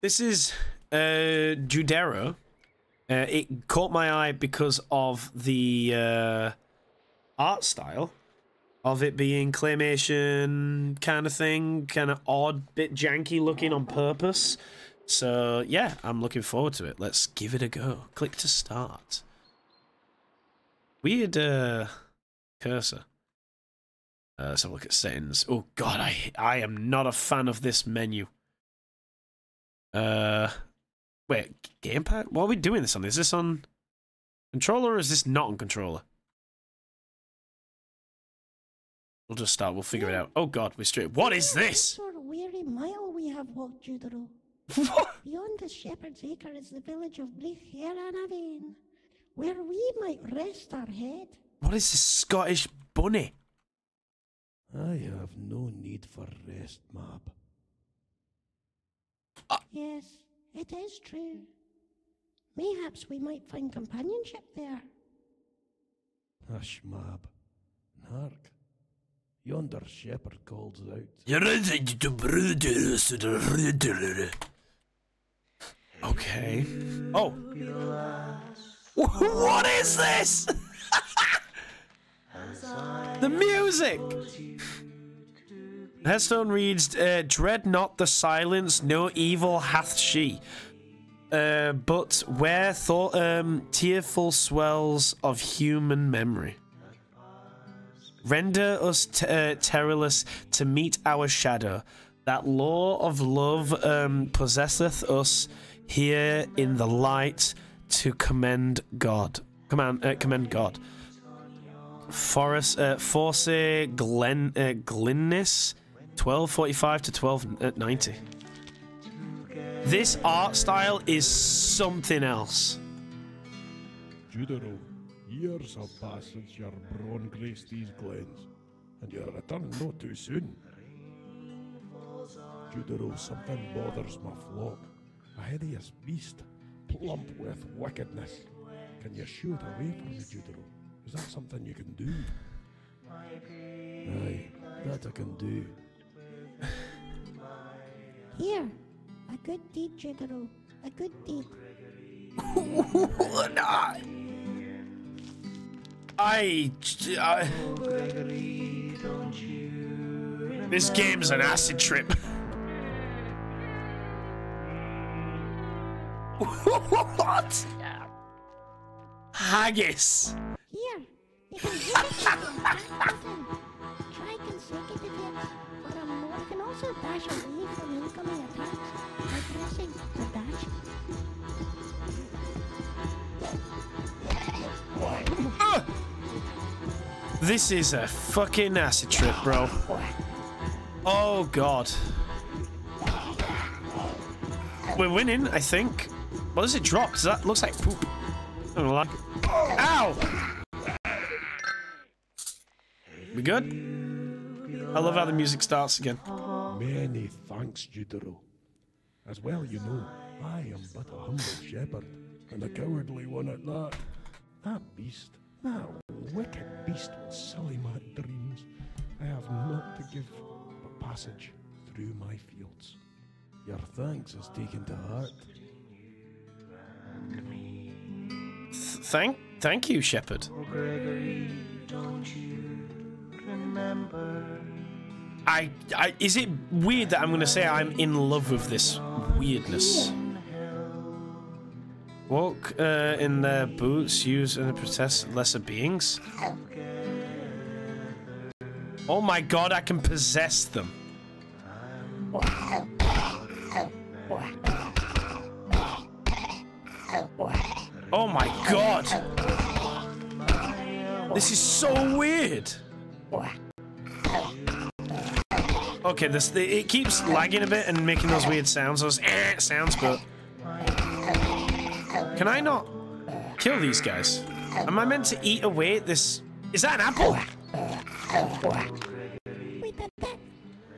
This is Judero. It caught my eye because of the art style of it being claymation kind of thing, kind of odd, bit janky looking on purpose. So yeah, I'm looking forward to it. Let's give it a go. Click to start. Weird cursor. Let's have a look at settings. Oh god, I am not a fan of this menu. Wait, gamepad? What are we doing this on? Is this on controller or is this not on controller? We'll just start, we'll figure it out. Oh god, we're straight. What is this? For a weary mile we have walked, Judero. What? Beyond the shepherd's acre is the village of Blythyrannavain, where we might rest our head. What is this Scottish bunny? I have no need for rest, Mab. Yes, it is true. Mayhaps we might find companionship there. Hush, Mab. Hark. Yonder shepherd calls out. Okay. Oh. What is this? The music! Hearthstone reads, dread not the silence, no evil hath she. But where thought tearful swells of human memory. Render us terrorless to meet our shadow. That law of love possesseth us here in the light to commend God. Commend God. Forest, Force Glen, Glynness, 1245 to 1290. This art style is something else. Judero, years have passed since your brawn graced these glens, and your return not too soon. Judero, something bothers my flock. A hideous beast, plump with wickedness. Can you shoo it away from me, Judero? Is that something you can do? Aye, that I can do. Here, a good deed, Judero. A good deed. This game's an acid trip. What? Haggis. This is a fucking acid trip, bro. Oh god. We're winning, I think. What does it drop? Does that looks like poop? I don't like it. Ow! We good? I love how the music starts again. Many thanks, Judero. As well you know, I am but a humble shepherd, and a cowardly one at that. That beast, that wicked beast will sully my dreams. I have naught to give but passage through my fields. Your thanks is taken to heart. Thank you, shepherd. Oh, Gregory, don't you? Is it weird that I'm gonna say I'm in love with this weirdness? Walk in their boots, use and protest lesser beings. Oh my god, I can possess them. Oh my god, this is so weird. Okay, it keeps lagging a bit and making those weird sounds, but can I not kill these guys? Am I meant to eat away at this? Is that an apple? We did that.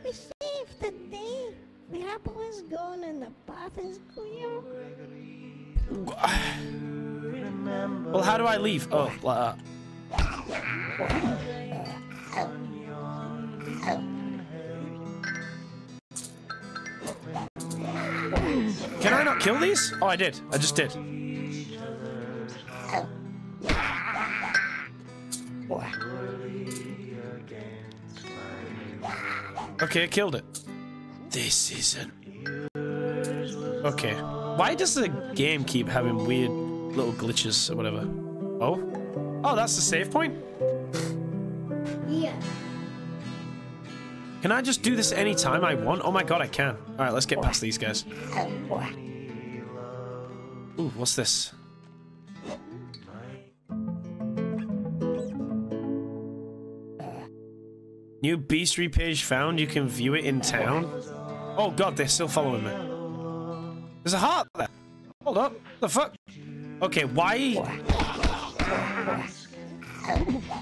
We saved the day. The apple is gone and the path is clear. Well, how do I leave? Oh, like that. Can I not kill these? Oh, I did. I just did. Okay, I killed it. This isn't... Okay. Why does the game keep having weird little glitches or whatever? Oh? Oh, that's the save point? Yeah. Can I just do this anytime I want? Oh my god, I can. Alright, let's get past these guys. Ooh, what's this? New beastry page found. You can view it in town. Oh god, they're still following me. There's a heart there. Hold up. The fuck? Okay, why?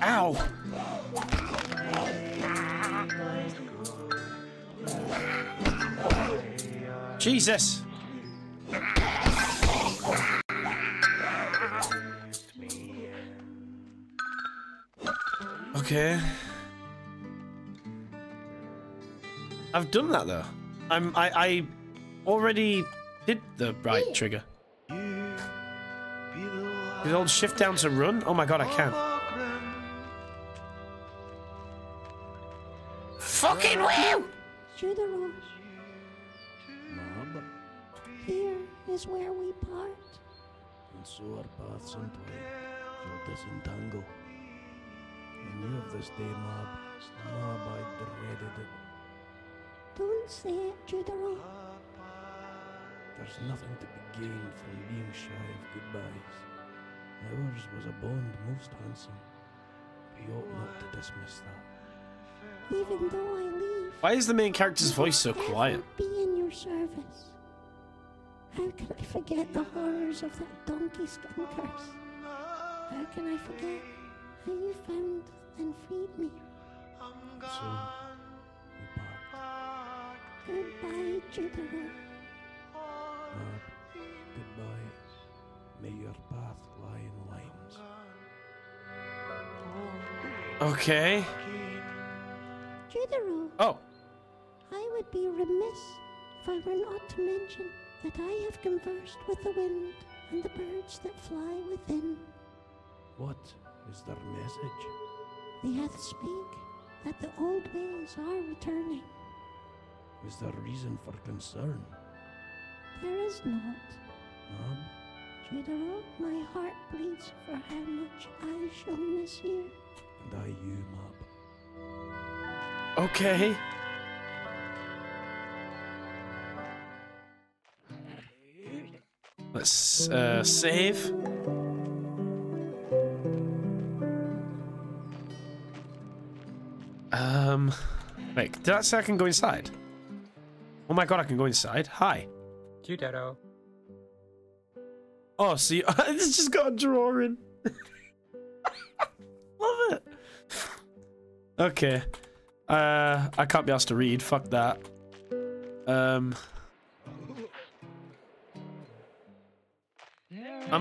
Ow. Jesus. Okay. I've done that though. I already did the right trigger. Did old shift down to run? Oh my god, I can. Fucking wow! Judero. Mab. Here is where we part. And so our paths simply shall disentangle. I knew of this day, Mab. Mab, I dreaded it. Don't say it, Judero. There's nothing to be gained from being shy of goodbyes. Ours was a bond most handsome. We ought not to dismiss that. Even though I leave... Why is the main character's voice so quiet? I will be in your service. How can I forget the horrors of that donkey skin curse? How can I forget how you found and freed me? So... Goodbye, Judero. Mab, goodbye. May your path lie in limes. Okay. Judero. Oh. I would be remiss if I were not to mention that I have conversed with the wind and the birds that fly within. What is their message? They hath speak that the old ways are returning. Is there reason for concern? There is not. Mab? Judero, my heart bleeds for how much I shall miss you. And I you, Mab. Okay. Let's save. Wait, did that say I can go inside? Oh my god, I can go inside. Hi. Judero. Oh, so you... It's just got a drawing. Love it. Okay. I can't be asked to read. Fuck that. I'm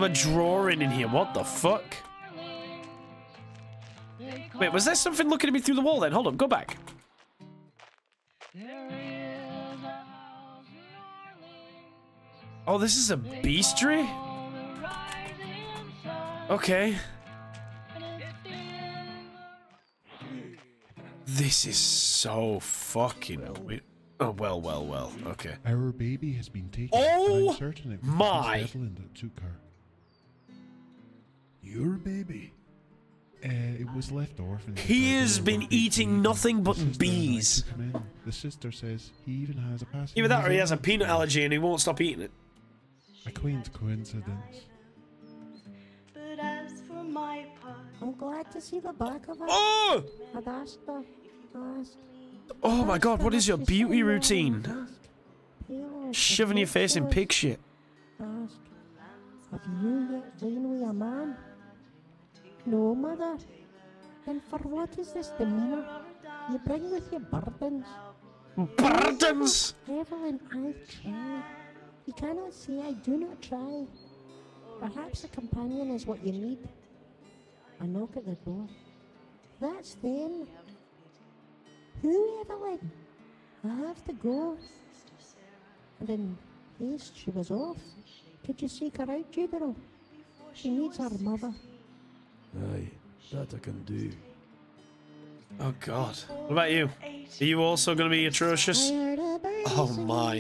a drawing in here. What the fuck? Wait, was there something looking at me through the wall then? Hold on, go back. Oh, this is a beastry? Okay. This is so fucking weird. Oh, well, well, well. Okay. Our baby has been taken. Oh, I'm certain it was my Evelyn that took her. Your baby? It was left orphaned. He has been eating nothing but bees. The sister says he even has a passing. Either that or he has a peanut allergy and he won't stop eating it. A quaint coincidence. But as for my part, I'm glad to see the back of her. Oh! Oh my god, what is your beauty routine? Shoving your face in pig shit. Have you yet been with a man? No, mother. Then for what is this demeanor? You bring with you burdens. Burdens? Evelyn, I try. You cannot see I do not try. Perhaps a companion is what you need. A knock at the door. That's them. Who, Evelyn? I have to go. And then least she was off. Did you seek her out, Judero? She needs her mother. Aye, that I can do. Oh God. What about you? Are you also going to be atrocious? Oh my.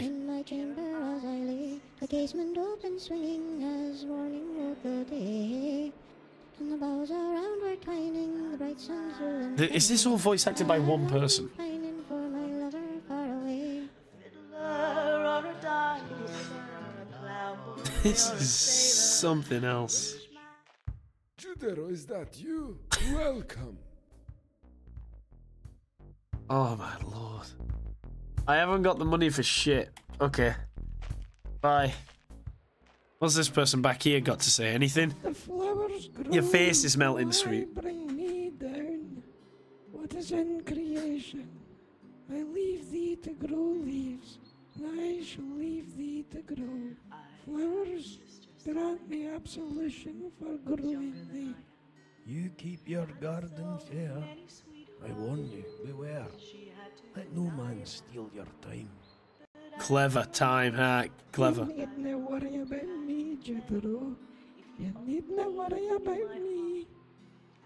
The casement open swinging as morning woke the day. And the boughs around were twining, the bright sun through them. Is this all voice acted by one person? This is something else. Judero, is that you? Welcome. Oh my lord. I haven't got the money for shit. Okay. Bye. What's this person back here got to say? Anything? The flowers grow. Your face is melting, sweet. Bring me down. What is in creation? I leave thee to grow leaves. And I shall leave thee to grow. Flowers, grant me absolution for growing thee. You keep your garden fair. I warn you, beware. Let no man steal your time. Clever time hack, clever. You need not worry about me, Judero. You need not worry about me.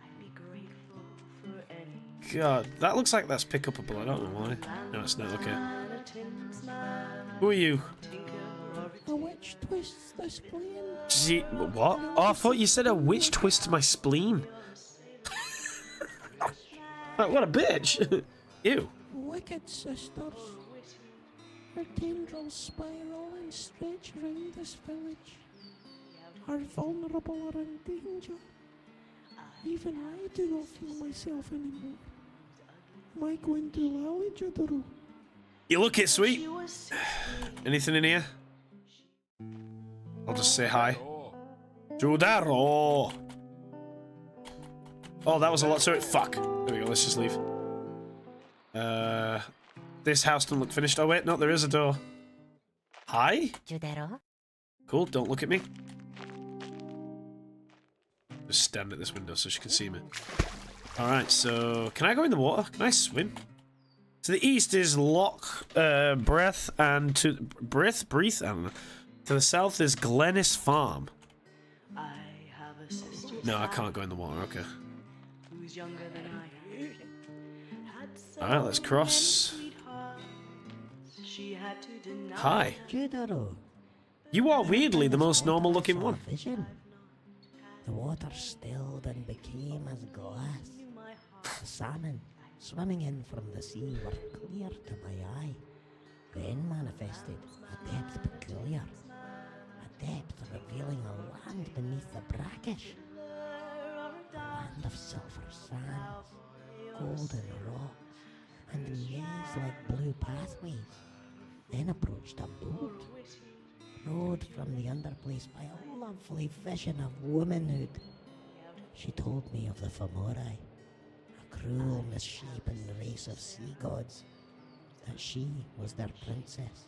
I'd be grateful for any. God, that looks like that's pick upable. I don't know why. No, it's not. Okay. Who are you? A witch twists the spleen. Gee, what? Oh, I thought you said a witch twists my spleen. What a bitch! Ew. Wicked sisters. Her tendrils spiral and stretch round this village. Are vulnerable or in danger. Even I do not feel myself anymore. Am I going to allow it, Judero? You look it, sweet. Anything in here? I'll just say hi. Judero! Oh, that was a lot to it. Fuck. There we go, let's just leave. This house doesn't look finished. Oh wait, no, there is a door. Hi? Judero? Cool, don't look at me. Just stand at this window so she can see me. Alright, so can I go in the water? Can I swim? To the east is Loch Breath, and to Breath, and to the south is Glennis Farm. I have a sister. No, I can't go in the water, okay. Who's younger than I. Alright, let's cross. Hi. Judero. You are weirdly the most normal looking one. The water stilled and became as glass. The salmon swimming in from the sea were clear to my eye. Then manifested a depth peculiar. A depth revealing a land beneath the brackish. A land of silver sands, golden rock, and maze-like blue pathways. Then approached a boat, rowed from the underplace by a lovely vision of womanhood. She told me of the Fomori, a cruel, misshapen race of sea gods, that she was their princess,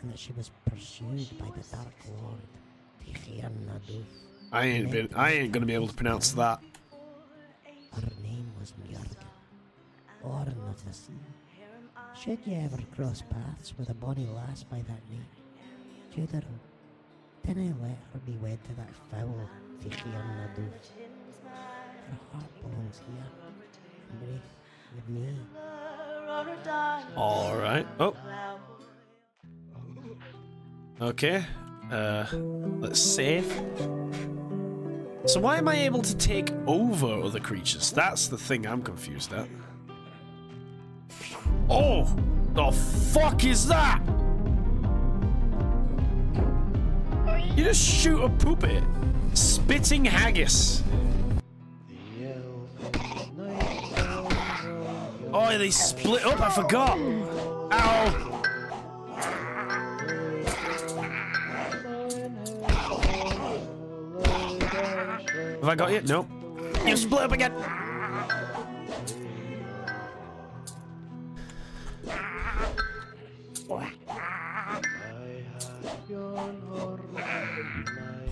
and that she was pursued by the Dark Lord, Tiarnán Dubh. I ain't gonna be able to pronounce that. Her name was Mjörg, born of the sea. Should you ever cross paths with a bonny lass by that name, Judero, dinna let her be wed to that foul Tiarnán Dubh. Her heart belongs here, with me. All right. Oh. Okay. Let's save. So why am I able to take over other creatures? That's the thing I'm confused at. Oh, the fuck is that? You just shoot a poop at it. Spitting haggis. Oh, they split up. I forgot. Ow. Have I got you? Nope. You split up again.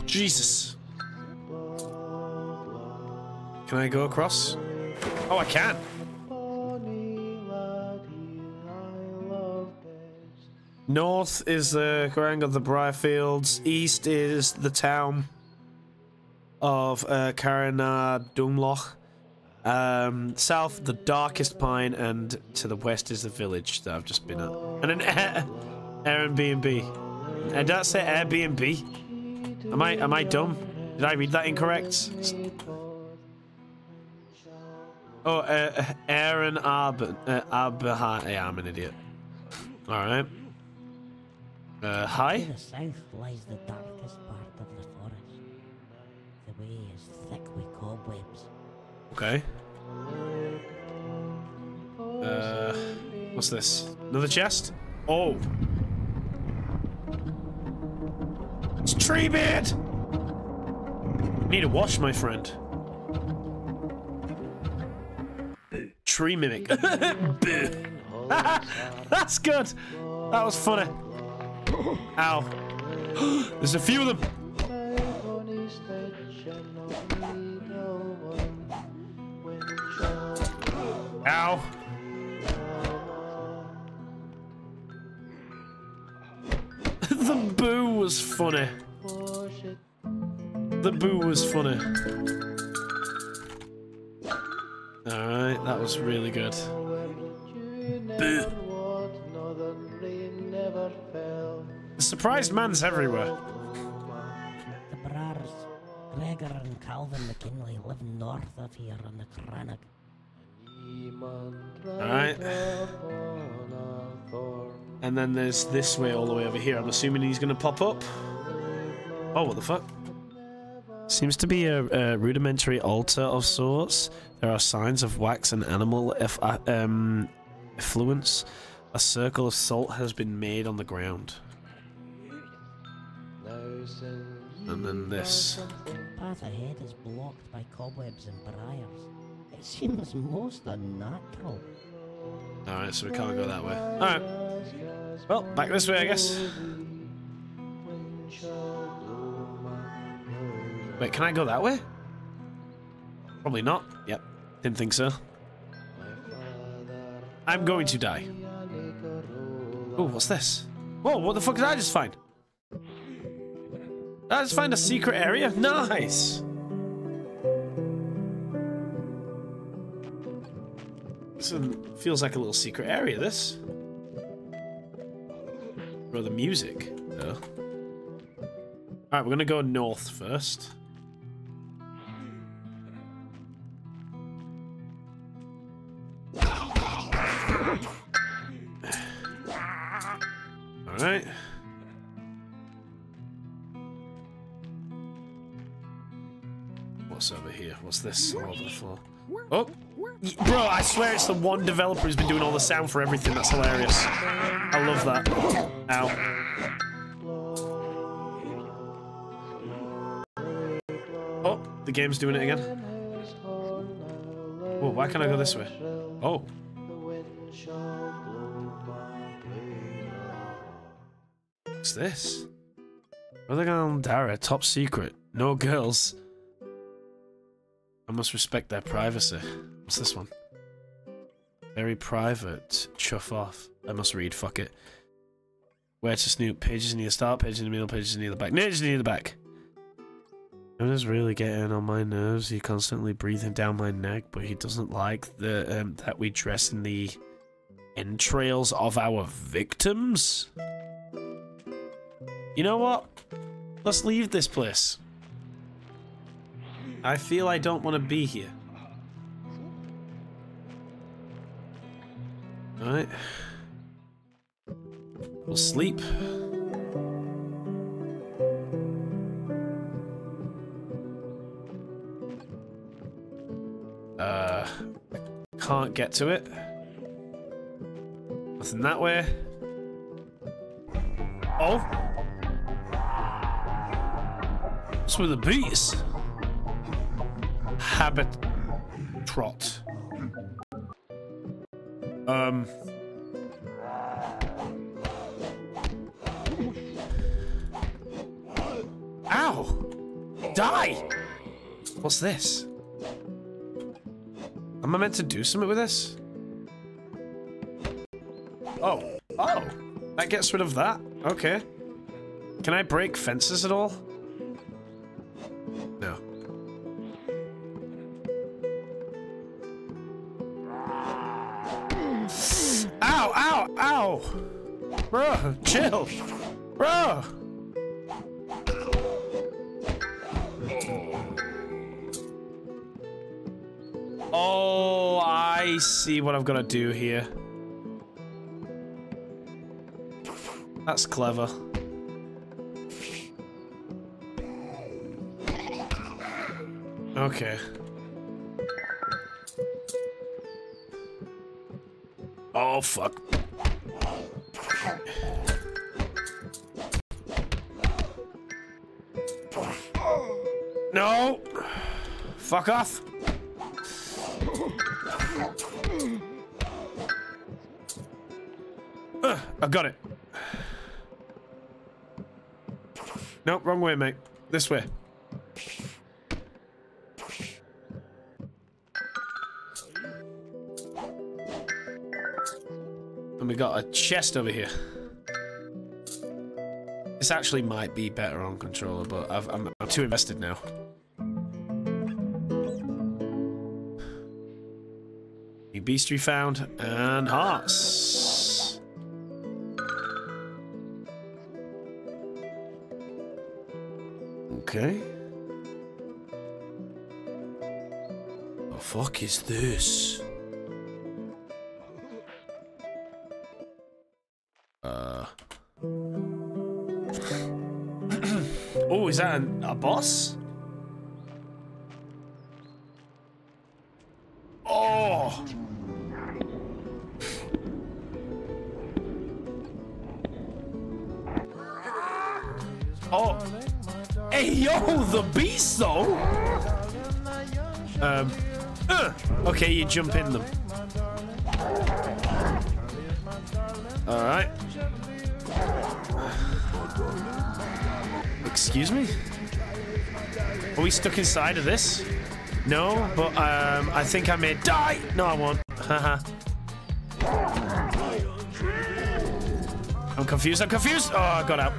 Jesus. Can I go across? Oh, I can. North is the Garang of the Briarfields. East is the town of Karanah Dumloch. South, the Darkest Pine, and to the west is the village that I've just been at. And an Airbnb. And did I say Airbnb? Am I dumb? Did I read that incorrect? Oh, Aaron Abraha. Yeah, I'm an idiot. All right. Hi. To the south lies the darkest part of the forest. The way is thick with cobwebs. Okay. What's this? Another chest? Oh. It's Treebeard! I need a wash, my friend. Tree mimic. That's good. That was funny. Ow. There's a few of them. Ow. The boo was funny. The boo was funny. Alright, that was really good. The surprised man's everywhere. The Brars, Gregor and Calvin McKinley live north of here on the Kranach. Alright. And then there's this way all the way over here. I'm assuming he's gonna pop up. Oh, what the fuck? Seems to be a rudimentary altar of sorts. There are signs of wax and animal effluence. A circle of salt has been made on the ground. And then this. The path ahead is blocked by cobwebs and briars. It seems most unnatural. Alright, so we can't go that way. Alright. Well, back this way, I guess. Wait, can I go that way? Probably not. Yep, didn't think so. I'm going to die. Oh, what's this? Whoa, what the fuck did I just find? Did I just find a secret area? Nice! Feels like a little secret area, this. Or the music. No. Alright, we're gonna go north first. Alright. What's over here? What's this? All over the floor. Oh! Bro, I swear it's the one developer who's been doing all the sound for everything. That's hilarious. I love that. Ow. Oh, the game's doing it again. Whoa, why can't I go this way? Oh. What's this? Brother Gandara, top secret. No girls. I must respect their privacy. What's this one? Very private. Chuff off. I must read. Fuck it. Where to snoop? Pages near the start, pages in the middle, pages near the back. Pages near the back! It is really getting on my nerves. He constantly breathing down my neck, but he doesn't like the that we dress in the entrails of our victims. You know what? Let's leave this place. I feel I don't want to be here. Alright. We'll sleep. Can't get to it. Nothing that way. Oh! What's with the bees? Habit trot. Ow! Die! What's this? Am I meant to do something with this? Oh. Oh. That gets rid of that. Okay. Can I break fences at all? No. Ow! Ow! Ow! Bro, chill! Bro! Oh, I see what I've got to do here. That's clever. Okay. Oh, fuck. No! Fuck off! I got it. Nope, wrong way, mate. This way. And we got a chest over here. This actually might be better on controller, but I'm too invested now. New beastry found, and hearts. Okay. The fuck is this? Oh, is that a boss? Oh! Oh! Hey, yo! The beast, though! Okay, you jump in them. Alright. Excuse me? Are we stuck inside of this? No, but I think I may die! No, I won't. Haha. I'm confused, I'm confused! Oh, I got out.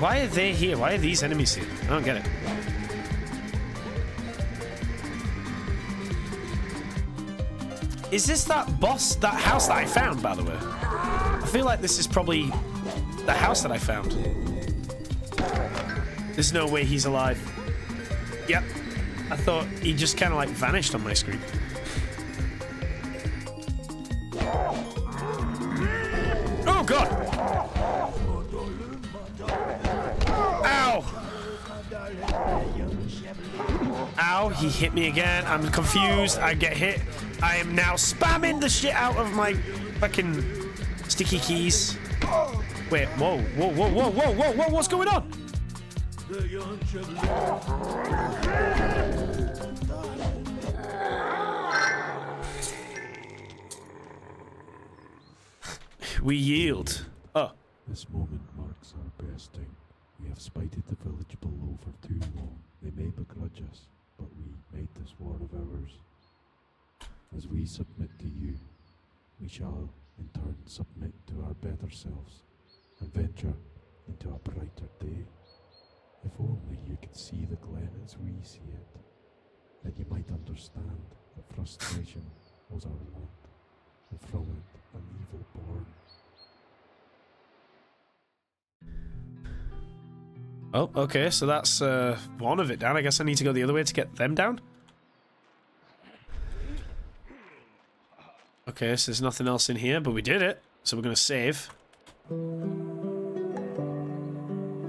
Why are they here? Why are these enemies here? I don't get it. Is this that boss, that house that I found, by the way? I feel like this is probably the house that I found. There's no way he's alive. Yep. I thought he just kind of like vanished on my screen. Oh, God! Ow! Ow, he hit me again. I'm confused. I get hit. I am now spamming the shit out of my fucking sticky keys. Wait, whoa, whoa, whoa, whoa, whoa, whoa, whoa, what's going on? We yield. Oh. This moment marks our best. We have spited the village below for too long. They may begrudge us, but we made this war of ours. As we submit to you, we shall in turn submit to our better selves and venture into a brighter day. If only you could see the glen as we see it, then you might understand that frustration was our want, and from it an evil born. Oh, okay, so that's one of it down. I guess I need to go the other way to get them down? Okay, so there's nothing else in here, but we did it. So we're gonna save.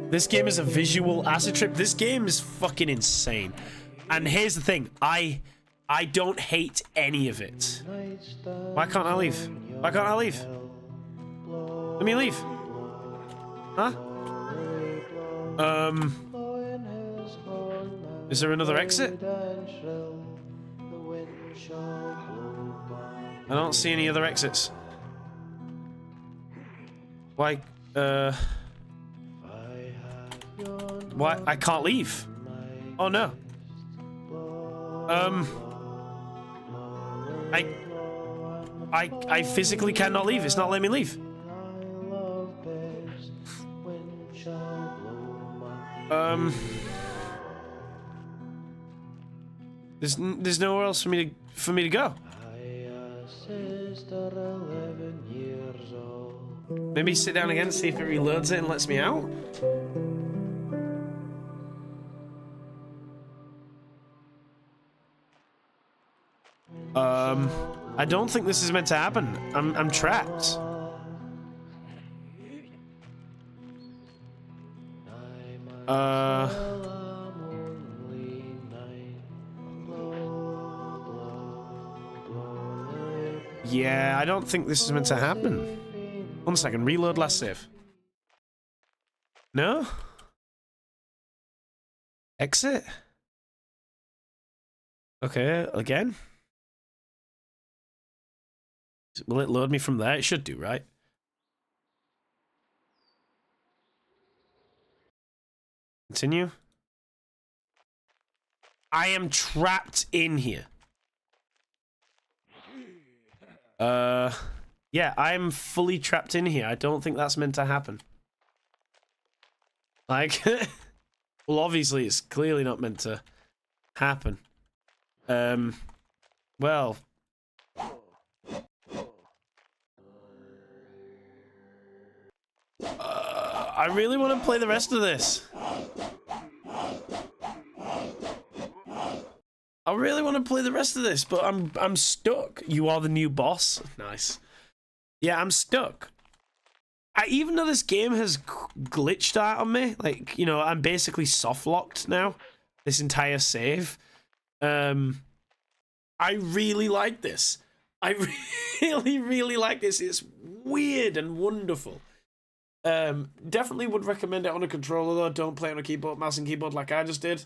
This game is a visual acid trip. This game is fucking insane. And here's the thing. I don't hate any of it. Why can't I leave? Why can't I leave? Let me leave. Huh? Is there another exit? I don't see any other exits. Like, Why? I can't leave. Oh no. I physically cannot leave. It's not letting me leave. There's nowhere else for me to go. Maybe sit down again, see if it reloads it and lets me out. I don't think this is meant to happen. I'm trapped. Yeah, I don't think this is meant to happen. One second, reload last save. No? Exit? Okay, again? Will it load me from there? It should do, right? Continue. I am trapped in here. Yeah, I'm fully trapped in here. I don't think that's meant to happen. Like, well, obviously, it's clearly not meant to happen. Well. I really want to play the rest of this. I really want to play the rest of this, but I'm stuck. You are the new boss. Nice. Yeah, I'm stuck. Even though this game has glitched out on me, like, you know, I'm basically softlocked now. This entire save. I really like this. I really, really like this. It's weird and wonderful. Definitely would recommend it on a controller though. Don't play on a keyboard, mouse and keyboard like I just did.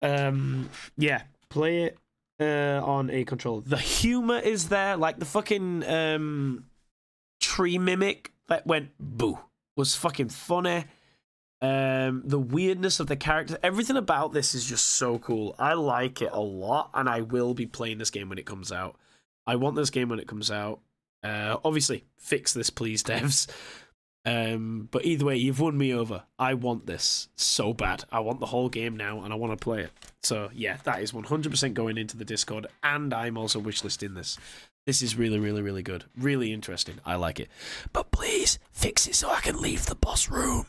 Yeah, play it on a controller. The humor is there, like the fucking tree mimic that went boo was fucking funny. The weirdness of the character, everything about this is just so cool. I like it a lot, and I will be playing this game when it comes out. I want this game when it comes out. Obviously, fix this, please, devs. But either way, you've won me over. I want this so bad. I want the whole game now, and I want to play it. So, yeah, that is 100% going into the Discord, and I'm also wishlisting this. This is really, really, really good. Really interesting. I like it. But please, fix it so I can leave the boss room.